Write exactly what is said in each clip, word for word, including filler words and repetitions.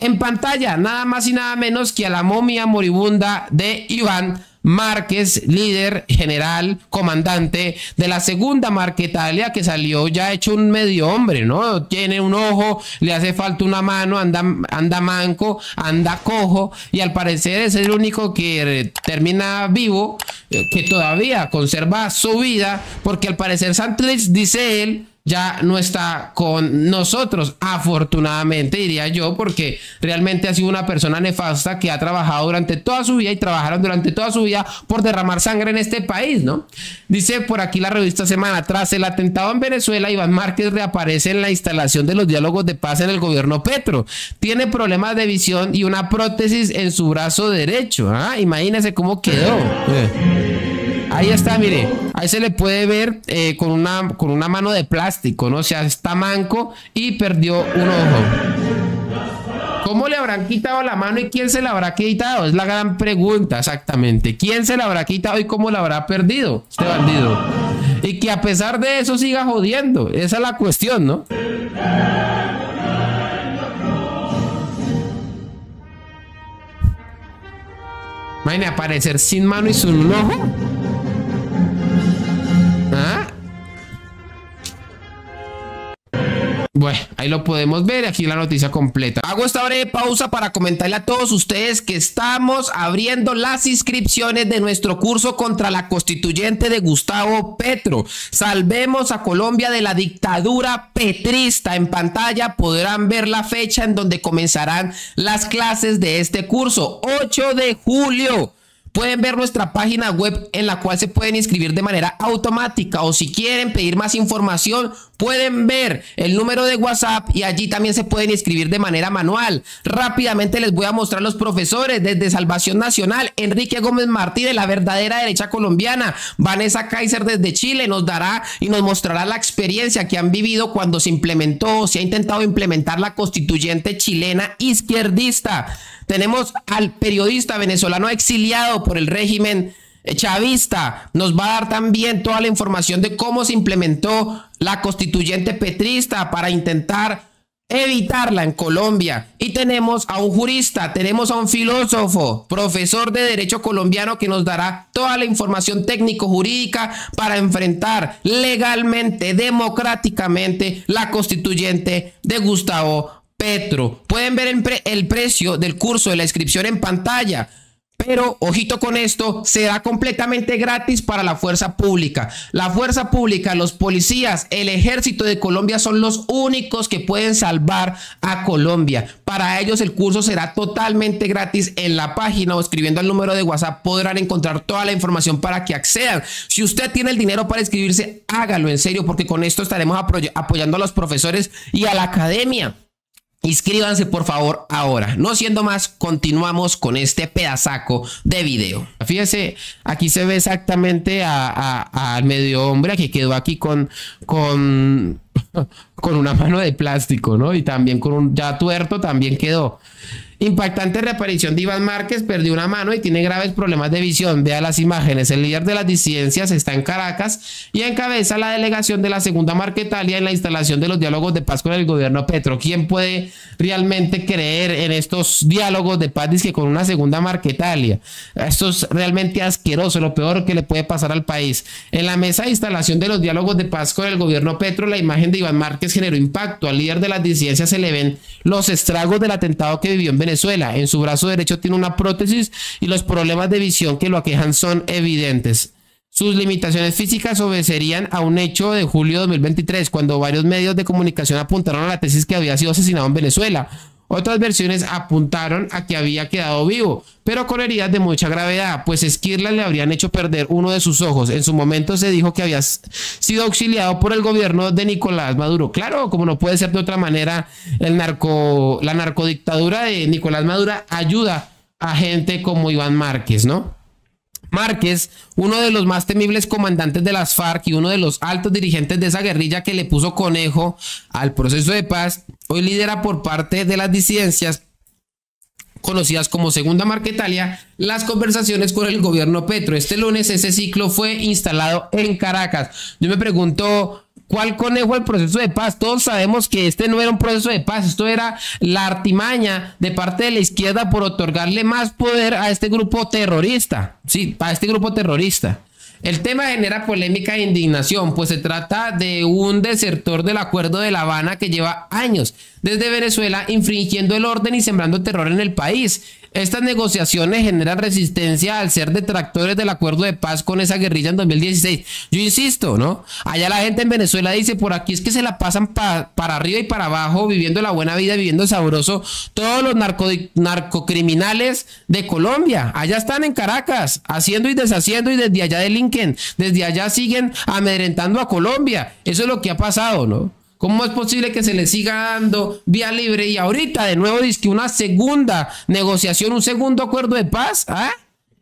en pantalla, nada más y nada menos que a la momia moribunda de Iván Márquez, líder, general, comandante de la Segunda Marquetalia, que salió ya hecho un medio hombre, ¿no? Tiene un ojo, le hace falta una mano, anda, anda manco, anda cojo, y al parecer es el único que termina vivo, que todavía conserva su vida, porque al parecer Santrich, dice él, ya no está con nosotros, afortunadamente, diría yo, porque realmente ha sido una persona nefasta que ha trabajado durante toda su vida y trabajaron durante toda su vida por derramar sangre en este país, ¿no? Dice por aquí la revista Semana, tras el atentado en Venezuela, Iván Márquez reaparece en la instalación de los diálogos de paz en el gobierno Petro. Tiene problemas de visión y una prótesis en su brazo derecho. ¿Ah? Imagínense cómo quedó. Eh. Ahí está, mire, ahí se le puede ver eh, con, una, con una mano de plástico, ¿no? O sea, está manco y perdió un ojo. ¿Cómo le habrán quitado la mano y quién se la habrá quitado? Es la gran pregunta, exactamente. ¿Quién se la habrá quitado y cómo la habrá perdido este bandido? Y que a pesar de eso siga jodiendo, esa es la cuestión, ¿no? Imagínate, aparecer sin mano y sin un ojo. Bueno, ahí lo podemos ver, aquí la noticia completa. Hago esta breve pausa para comentarle a todos ustedes que estamos abriendo las inscripciones de nuestro curso contra la constituyente de Gustavo Petro. Salvemos a Colombia de la dictadura petrista. En pantalla podrán ver la fecha en donde comenzarán las clases de este curso, ocho de julio. Pueden ver nuestra página web en la cual se pueden inscribir de manera automática, o si quieren pedir más información pueden ver el número de WhatsApp y allí también se pueden inscribir de manera manual. Rápidamente les voy a mostrar los profesores: desde Salvación Nacional, Enrique Gómez Martínez, la verdadera derecha colombiana; Vanessa Kaiser desde Chile nos dará y nos mostrará la experiencia que han vivido cuando se implementó, se ha intentado implementar la constituyente chilena izquierdista. Tenemos al periodista venezolano exiliado por el régimen chavista, nos va a dar también toda la información de cómo se implementó la constituyente petrista para intentar evitarla en Colombia. Y tenemos a un jurista, tenemos a un filósofo, profesor de derecho colombiano, que nos dará toda la información técnico-jurídica para enfrentar legalmente, democráticamente, la constituyente de Gustavo Petro. Pueden ver el, pre el precio del curso de la inscripción en pantalla. Pero, ojito con esto, será completamente gratis para la fuerza pública. La fuerza pública, los policías, el ejército de Colombia son los únicos que pueden salvar a Colombia. Para ellos el curso será totalmente gratis. En la página o escribiendo al número de WhatsApp podrán encontrar toda la información para que accedan. Si usted tiene el dinero para inscribirse, hágalo, en serio, porque con esto estaremos apoyando a los profesores y a la academia. Inscríbanse por favor ahora. No siendo más, continuamos con este pedazaco de video. Fíjese, aquí se ve exactamente a, a, a medio hombre que quedó aquí con, con, con una mano de plástico, ¿no? Y también con un ya tuerto también quedó. Impactante reaparición de Iván Márquez, perdió una mano y tiene graves problemas de visión. Vea las imágenes. El líder de las disidencias está en Caracas y encabeza la delegación de la Segunda Marquetalia en la instalación de los diálogos de paz con el gobierno Petro. ¿Quién puede realmente creer en estos diálogos de paz? Dice que con una Segunda Marquetalia. Esto es realmente asqueroso, lo peor que le puede pasar al país. En la mesa de instalación de los diálogos de paz con el gobierno Petro, la imagen de Iván Márquez generó impacto. Al líder de las disidencias se le ven los estragos del atentado que vivió en Venezuela. Venezuela. En su brazo derecho tiene una prótesis y los problemas de visión que lo aquejan son evidentes. Sus limitaciones físicas obedecerían a un hecho de julio de dos mil veintitrés, cuando varios medios de comunicación apuntaron a la tesis que había sido asesinado en Venezuela. Otras versiones apuntaron a que había quedado vivo, pero con heridas de mucha gravedad, pues esquirlas le habrían hecho perder uno de sus ojos. En su momento se dijo que había sido auxiliado por el gobierno de Nicolás Maduro. Claro, como no puede ser de otra manera, el narco, la narcodictadura de Nicolás Maduro ayuda a gente como Iván Márquez, ¿no? Márquez, uno de los más temibles comandantes de las FARC y uno de los altos dirigentes de esa guerrilla que le puso conejo al proceso de paz, hoy lidera por parte de las disidencias conocidas como Segunda Marquetalia, las conversaciones con el gobierno Petro. Este lunes ese ciclo fue instalado en Caracas. Yo me pregunto, ¿cuál conejo el proceso de paz? Todos sabemos que este no era un proceso de paz, esto era la artimaña de parte de la izquierda por otorgarle más poder a este grupo terrorista. Sí, a este grupo terrorista. El tema genera polémica e indignación, pues se trata de un desertor del Acuerdo de La Habana que lleva años desde Venezuela infringiendo el orden y sembrando terror en el país. Estas negociaciones generan resistencia al ser detractores del acuerdo de paz con esa guerrilla en dos mil dieciséis. Yo insisto, ¿no? Allá la gente en Venezuela dice, por aquí es que se la pasan pa, para arriba y para abajo, viviendo la buena vida, viviendo sabroso, todos los narco, narcocriminales de Colombia. Allá están en Caracas, haciendo y deshaciendo, y desde allá delinquen, desde allá siguen amedrentando a Colombia. Eso es lo que ha pasado, ¿no? ¿Cómo es posible que se le siga dando vía libre? Y ahorita de nuevo dice que una segunda negociación, un segundo acuerdo de paz. ¿Ah?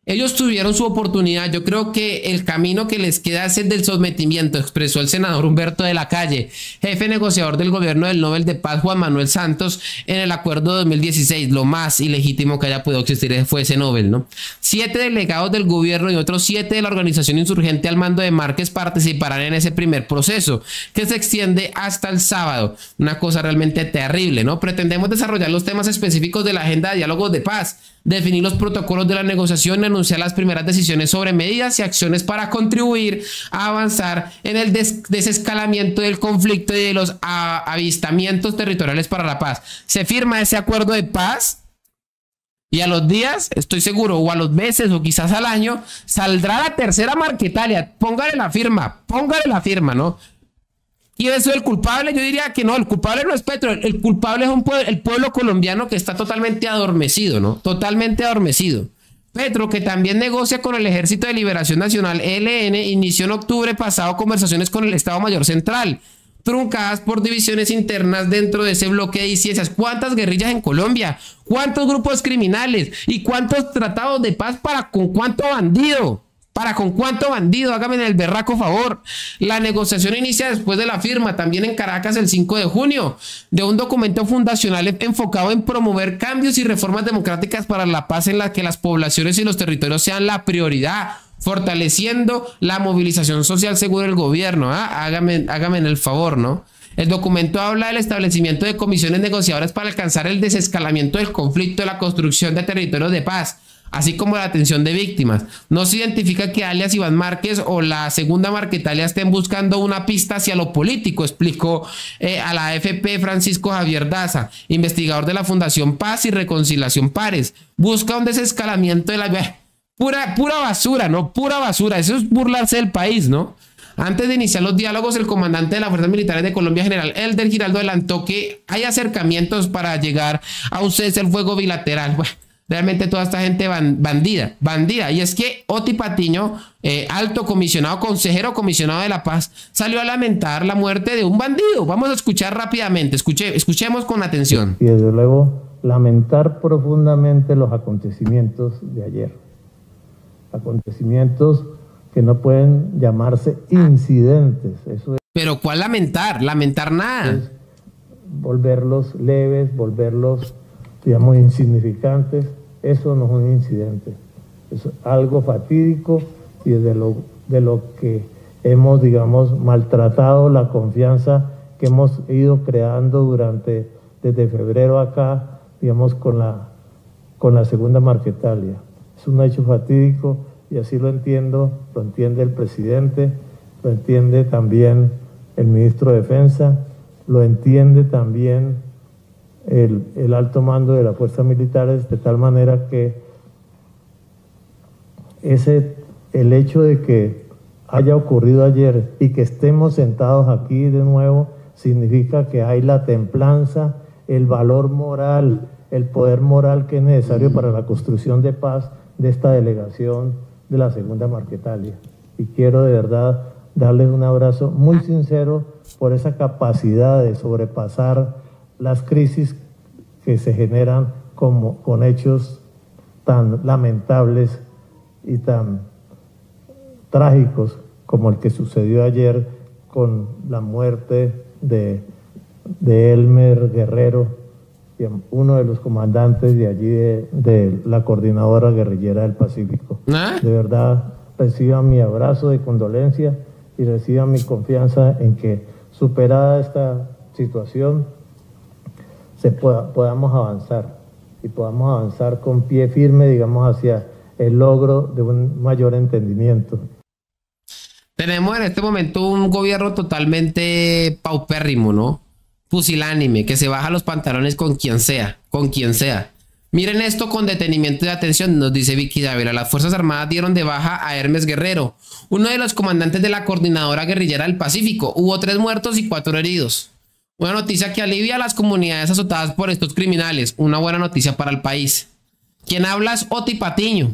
Ellos tuvieron su oportunidad. Yo creo que el camino que les queda es el del sometimiento, expresó el senador Humberto de la Calle, jefe negociador del gobierno del Nobel de Paz Juan Manuel Santos en el acuerdo de dos mil dieciséis. Lo más ilegítimo que haya podido existir fue ese Nobel, ¿no? Siete delegados del gobierno y otros siete de la organización insurgente al mando de Márquez participarán en ese primer proceso que se extiende hasta el sábado. Una cosa realmente terrible, ¿no? Pretendemos desarrollar los temas específicos de la agenda de diálogos de paz, definir los protocolos de la negociación, anunciar las primeras decisiones sobre medidas y acciones para contribuir a avanzar en el des desescalamiento del conflicto y de los avistamientos territoriales para la paz. Se firma ese acuerdo de paz y a los días, estoy seguro, o a los meses o quizás al año, saldrá la tercera Marquetalia. Póngale la firma, póngale la firma, ¿no? Y eso del culpable, yo diría que no, el culpable no es Petro, el, el culpable es un pueblo, el pueblo colombiano que está totalmente adormecido, ¿no? Totalmente adormecido. Petro, que también negocia con el Ejército de Liberación Nacional, E L N, inició en octubre pasado conversaciones con el Estado Mayor Central, truncadas por divisiones internas dentro de ese bloque de disidencias. ¿Cuántas guerrillas en Colombia? ¿Cuántos grupos criminales? ¿Y cuántos tratados de paz para con cuánto bandido? ¿Para con cuánto bandido? Hágame el berraco favor. La negociación inicia después de la firma, también en Caracas el cinco de junio, de un documento fundacional enfocado en promover cambios y reformas democráticas para la paz en la que las poblaciones y los territorios sean la prioridad, fortaleciendo la movilización social según el gobierno. ¿eh? Hágame, hágame el favor, ¿no? El documento habla del establecimiento de comisiones negociadoras para alcanzar el desescalamiento del conflicto y la construcción de territorios de paz, así como la atención de víctimas. No se identifica que alias Iván Márquez o la Segunda Marquetalia estén buscando una pista hacia lo político, explicó eh, a la A F P Francisco Javier Daza, investigador de la Fundación Paz y Reconciliación Pares. Busca un desescalamiento de la... Eh, pura, pura basura, ¿no? Pura basura. Eso es burlarse del país, ¿no? Antes de iniciar los diálogos, el comandante de las Fuerzas Militares de Colombia, general Elder Giraldo, adelantó que hay acercamientos para llegar a un cese al fuego bilateral. Bueno, realmente toda esta gente bandida, bandida. Y es que Oti Patiño, eh, alto comisionado, consejero comisionado de la paz, salió a lamentar la muerte de un bandido. Vamos a escuchar rápidamente, Escuche, escuchemos con atención. Y desde luego, lamentar profundamente los acontecimientos de ayer. Acontecimientos que no pueden llamarse incidentes. Eso es. Pero ¿cuál lamentar? Lamentar nada. Volverlos leves, volverlos... digamos, insignificantes. Eso no es un incidente, es algo fatídico y de lo, de lo que hemos, digamos, maltratado la confianza que hemos ido creando durante, desde febrero acá, digamos, con la, con la Segunda Marquetalia. Es un hecho fatídico y así lo entiendo, lo entiende el presidente, lo entiende también el ministro de Defensa, lo entiende también El, el alto mando de las fuerzas militares, de tal manera que ese, el hecho de que haya ocurrido ayer y que estemos sentados aquí de nuevo significa que hay la templanza, el valor moral, el poder moral que es necesario para la construcción de paz de esta delegación de la Segunda Marquetalia. Y quiero de verdad darles un abrazo muy sincero por esa capacidad de sobrepasar las crisis que se generan como, con hechos tan lamentables y tan trágicos como el que sucedió ayer con la muerte de, de Elmer Guerrero, uno de los comandantes de allí, de, de la Coordinadora Guerrillera del Pacífico. ¿Ah? De verdad, reciban mi abrazo de condolencia y reciban mi confianza en que, superada esta situación, se pueda, podamos avanzar y podamos avanzar con pie firme, digamos, hacia el logro de un mayor entendimiento. Tenemos en este momento un gobierno totalmente paupérrimo, ¿no? Pusilánime, que se baja los pantalones con quien sea, con quien sea. Miren esto con detenimiento y atención, nos dice Vicky Dávila. Las Fuerzas Armadas dieron de baja a Hermes Guerrero, uno de los comandantes de la Coordinadora Guerrillera del Pacífico. Hubo tres muertos y cuatro heridos. Una noticia que alivia a las comunidades azotadas por estos criminales. Una buena noticia para el país. Quien habla es Oti Patiño.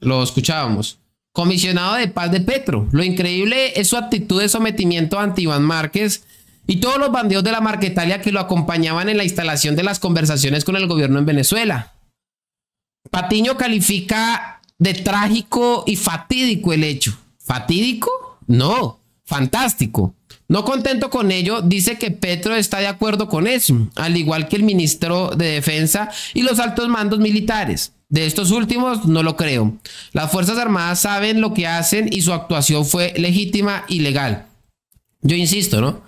Lo escuchábamos. Comisionado de Paz de Petro. Lo increíble es su actitud de sometimiento ante Iván Márquez y todos los bandidos de la Marquetalia que lo acompañaban en la instalación de las conversaciones con el gobierno en Venezuela. Patiño califica de trágico y fatídico el hecho. ¿Fatídico? No, fantástico. No contento con ello, dice que Petro está de acuerdo con eso, al igual que el ministro de Defensa y los altos mandos militares. De estos últimos no lo creo. Las Fuerzas Armadas saben lo que hacen y su actuación fue legítima y legal. Yo insisto, ¿no?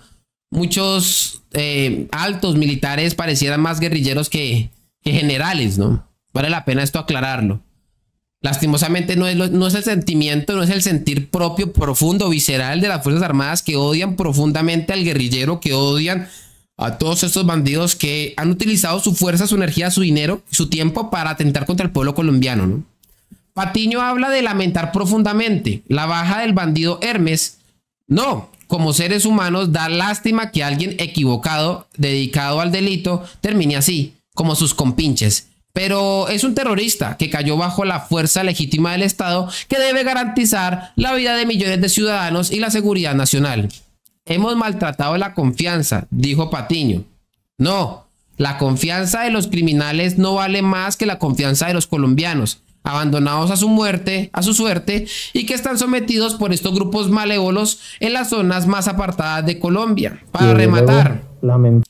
Muchos eh, altos militares parecieran más guerrilleros que, que generales, ¿no? Vale la pena esto aclararlo. Lastimosamente no es, lo, no es el sentimiento, no es el sentir propio, profundo, visceral de las Fuerzas Armadas que odian profundamente al guerrillero, que odian a todos estos bandidos que han utilizado su fuerza, su energía, su dinero, su tiempo para atentar contra el pueblo colombiano, ¿no? Patiño habla de lamentar profundamente la baja del bandido Hermes. No, como seres humanos da lástima que alguien equivocado, dedicado al delito, termine así, como sus compinches. Pero es un terrorista que cayó bajo la fuerza legítima del Estado que debe garantizar la vida de millones de ciudadanos y la seguridad nacional. Hemos maltratado la confianza, dijo Patiño. No, la confianza de los criminales no vale más que la confianza de los colombianos, abandonados a su muerte, a su suerte, y que están sometidos por estos grupos malévolos en las zonas más apartadas de Colombia. Para rematar... Lamento.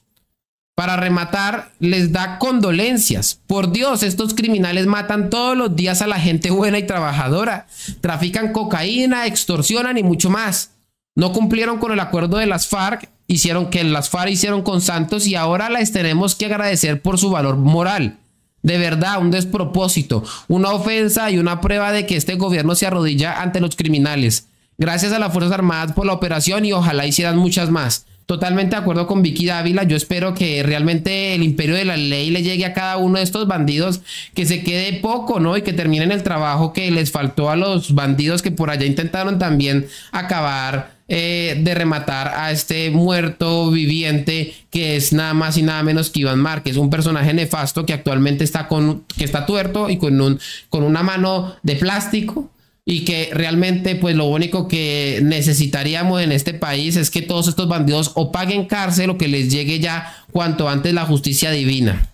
Para rematar, les da condolencias. Por Dios, estos criminales matan todos los días a la gente buena y trabajadora. Trafican cocaína, extorsionan y mucho más. No cumplieron con el acuerdo de las FARC, hicieron que las FARC hicieron con Santos y ahora les tenemos que agradecer por su valor moral. De verdad, un despropósito, una ofensa y una prueba de que este gobierno se arrodilla ante los criminales. Gracias a las Fuerzas Armadas por la operación y ojalá hicieran muchas más. Totalmente de acuerdo con Vicky Dávila. Yo espero que realmente el imperio de la ley le llegue a cada uno de estos bandidos, que se quede poco, ¿no? Y que terminen el trabajo que les faltó a los bandidos que por allá intentaron también acabar eh, de rematar a este muerto viviente que es nada más y nada menos que Iván Márquez, un personaje nefasto que actualmente está con que está tuerto y con un con una mano de plástico. Y que realmente pues lo único que necesitaríamos en este país es que todos estos bandidos o paguen cárcel o que les llegue ya cuanto antes la justicia divina.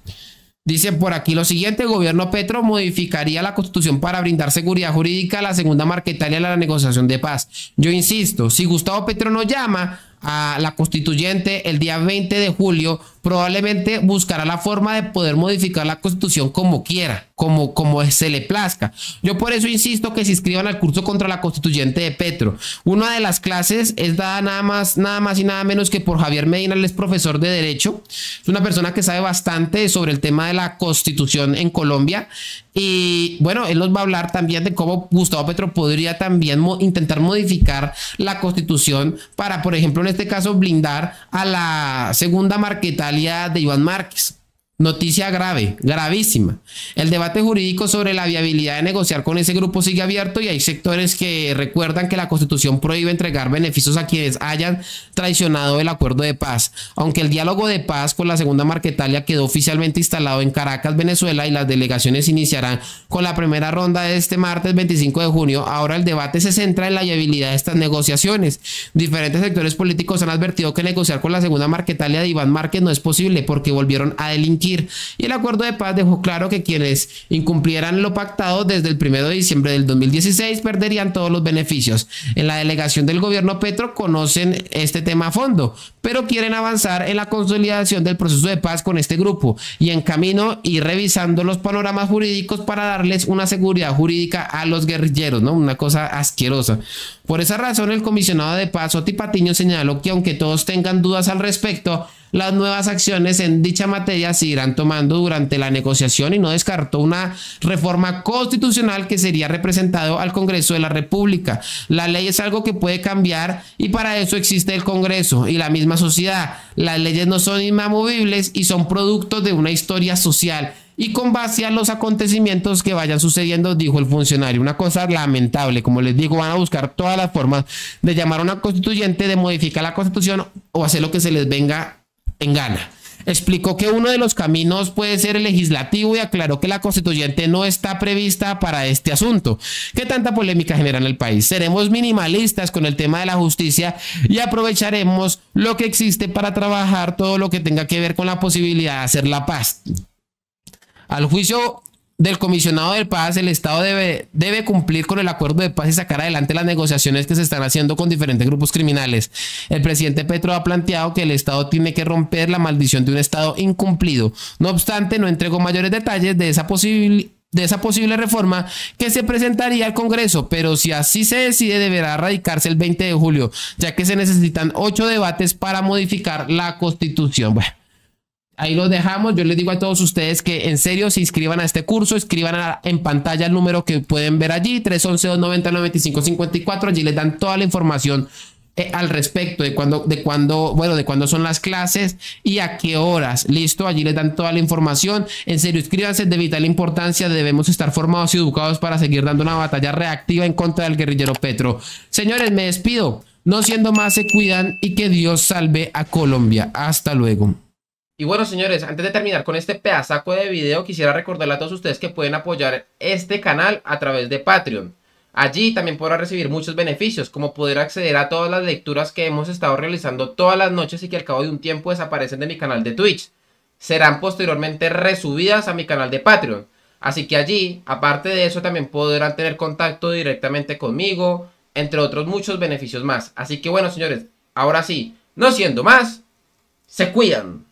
Dice por aquí lo siguiente: el gobierno Petro modificaría la constitución para brindar seguridad jurídica a la segunda marquetalia de la negociación de paz. Yo insisto, si Gustavo Petro no llama a la constituyente el día veinte de julio, probablemente buscará la forma de poder modificar la constitución como quiera, como, como se le plazca. Yo por eso insisto que se inscriban al curso contra la constituyente de Petro. Una de las clases es dada nada más, nada más y nada menos que por Javier Medina. Él es profesor de Derecho, es una persona que sabe bastante sobre el tema de la constitución en Colombia y bueno, él nos va a hablar también de cómo Gustavo Petro podría también mo- intentar modificar la constitución para, por ejemplo, en este caso blindar a la segunda marquetalia de Iván Márquez. Noticia grave, gravísima. El debate jurídico sobre la viabilidad de negociar con ese grupo sigue abierto y hay sectores que recuerdan que la Constitución prohíbe entregar beneficios a quienes hayan traicionado el acuerdo de paz. Aunque el diálogo de paz con la segunda marquetalia quedó oficialmente instalado en Caracas, Venezuela, y las delegaciones iniciarán con la primera ronda de este martes veinticinco de junio, ahora el debate se centra en la viabilidad de estas negociaciones. Diferentes sectores políticos han advertido que negociar con la segunda marquetalia de Iván Márquez no es posible porque volvieron a delinquir delinquir, y el acuerdo de paz dejó claro que quienes incumplieran lo pactado desde el primero de diciembre del dos mil dieciséis perderían todos los beneficios. En la delegación del gobierno Petro conocen este tema a fondo, pero quieren avanzar en la consolidación del proceso de paz con este grupo y en camino y revisando los panoramas jurídicos para darles una seguridad jurídica a los guerrilleros, ¿no? Una cosa asquerosa. Por esa razón, el comisionado de paz, Oti Patiño, señaló que aunque todos tengan dudas al respecto, las nuevas acciones en dicha materia se irán tomando durante la negociación y no descartó una reforma constitucional que sería representado al Congreso de la República. La ley es algo que puede cambiar y para eso existe el Congreso y la misma sociedad. Las leyes no son inamovibles y son productos de una historia social y con base a los acontecimientos que vayan sucediendo, dijo el funcionario. Una cosa lamentable, como les digo, van a buscar todas las formas de llamar a una constituyente, de modificar la constitución o hacer lo que se les venga en gana. Explicó que uno de los caminos puede ser el legislativo y aclaró que la constituyente no está prevista para este asunto, que tanta polémica genera en el país. Seremos minimalistas con el tema de la justicia y aprovecharemos lo que existe para trabajar todo lo que tenga que ver con la posibilidad de hacer la paz. Al juicio del comisionado de paz, el Estado debe, debe cumplir con el acuerdo de paz y sacar adelante las negociaciones que se están haciendo con diferentes grupos criminales. El presidente Petro ha planteado que el Estado tiene que romper la maldición de un Estado incumplido. No obstante, no entregó mayores detalles de esa posibilidad de esa posible reforma que se presentaría al Congreso, pero si así se decide deberá radicarse el veinte de julio, ya que se necesitan ocho debates para modificar la Constitución. Bueno, ahí los dejamos. Yo les digo a todos ustedes que en serio se inscriban a este curso, escriban a, en pantalla el número que pueden ver allí, tres once, dos noventa, noventa y cinco cincuenta y cuatro, allí les dan toda la información eh, al respecto de cuándo, de cuándo, bueno, de cuándo son las clases y a qué horas, listo, allí les dan toda la información. En serio, inscríbanse, de vital importancia, debemos estar formados y educados para seguir dando una batalla reactiva en contra del guerrillero Petro. Señores, me despido, no siendo más, se cuidan y que Dios salve a Colombia. Hasta luego. Y bueno, señores, antes de terminar con este pedazaco de video, quisiera recordarle a todos ustedes que pueden apoyar este canal a través de Patreon. Allí también podrán recibir muchos beneficios, como poder acceder a todas las lecturas que hemos estado realizando todas las noches y que al cabo de un tiempo desaparecen de mi canal de Twitch. Serán posteriormente resubidas a mi canal de Patreon. Así que allí, aparte de eso, también podrán tener contacto directamente conmigo, entre otros muchos beneficios más. Así que bueno, señores, ahora sí, no siendo más, se cuidan.